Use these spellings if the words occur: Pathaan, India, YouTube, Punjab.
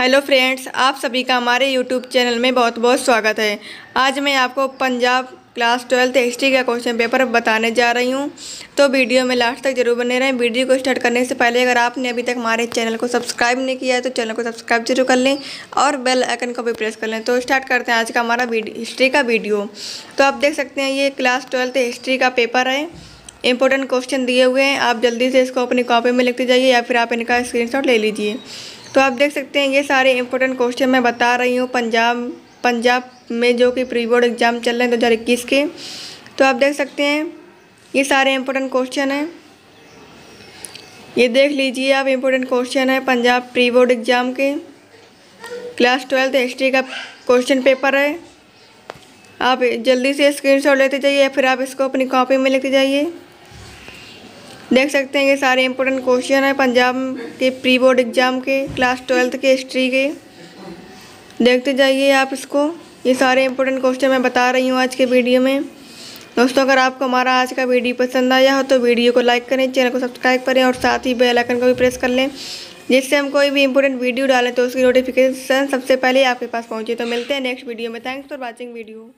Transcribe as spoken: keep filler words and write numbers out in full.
Hello friends, आप सभी का हमारे यूट्यूब चैनल में बहुत बहुत स्वागत है। आज मैं आपको पंजाब क्लास ट्वेल्थ हिस्ट्री का क्वेश्चन पेपर बताने जा रही हूं, तो वीडियो में लास्ट तक जरूर बने रहें। वीडियो को स्टार्ट करने से पहले अगर आपने अभी तक हमारे चैनल को सब्सक्राइब नहीं किया है तो चैनल को सब्सक्राइब जरूर कर लें और बेल आइकन को भी प्रेस कर लें। तो स्टार्ट करते हैं आज का हमारा हिस्ट्री का वीडियो। तो आप देख सकते हैं ये क्लास ट्वेल्थ हिस्ट्री का पेपर है, इंपॉर्टेंट क्वेश्चन दिए हुए हैं। आप जल्दी से इसको अपनी कॉपी में लिखते जाइए या फिर आप इनका स्क्रीनशॉट ले लीजिए। तो आप देख सकते हैं ये सारे इंपॉर्टेंट क्वेश्चन मैं बता रही हूँ पंजाब पंजाब में जो कि प्री बोर्ड एग्ज़ाम चल रहे हैं दो हज़ार इक्कीस के। तो आप देख सकते हैं ये सारे इंपॉर्टेंट क्वेश्चन हैं, ये देख लीजिए आप। इंपॉर्टेंट क्वेश्चन है पंजाब प्री बोर्ड एग्ज़ाम के, क्लास ट्वेल्थ हिस्ट्री का क्वेश्चन पेपर है। आप जल्दी से स्क्रीनशॉट लेते जाइए या फिर आप इसको अपनी कॉपी में लिखते जाइए। देख सकते हैं ये सारे इंपॉर्टेंट क्वेश्चन है पंजाब के प्री बोर्ड एग्ज़ाम के, क्लास ट्वेल्थ के हिस्ट्री के। देखते जाइए आप इसको, ये सारे इंपॉर्टेंट क्वेश्चन मैं बता रही हूँ आज के वीडियो में। दोस्तों, अगर आपको हमारा आज का वीडियो पसंद आया हो तो वीडियो को लाइक करें, चैनल को सब्सक्राइब करें और साथ ही बेल आइकन को भी प्रेस कर लें, जिससे हम कोई भी इंपॉर्टेंट वीडियो डालें तो उसकी नोटिफिकेशन सबसे पहले आपके पास पहुँचे। तो मिलते हैं नेक्स्ट वीडियो में। Thanks for watching video.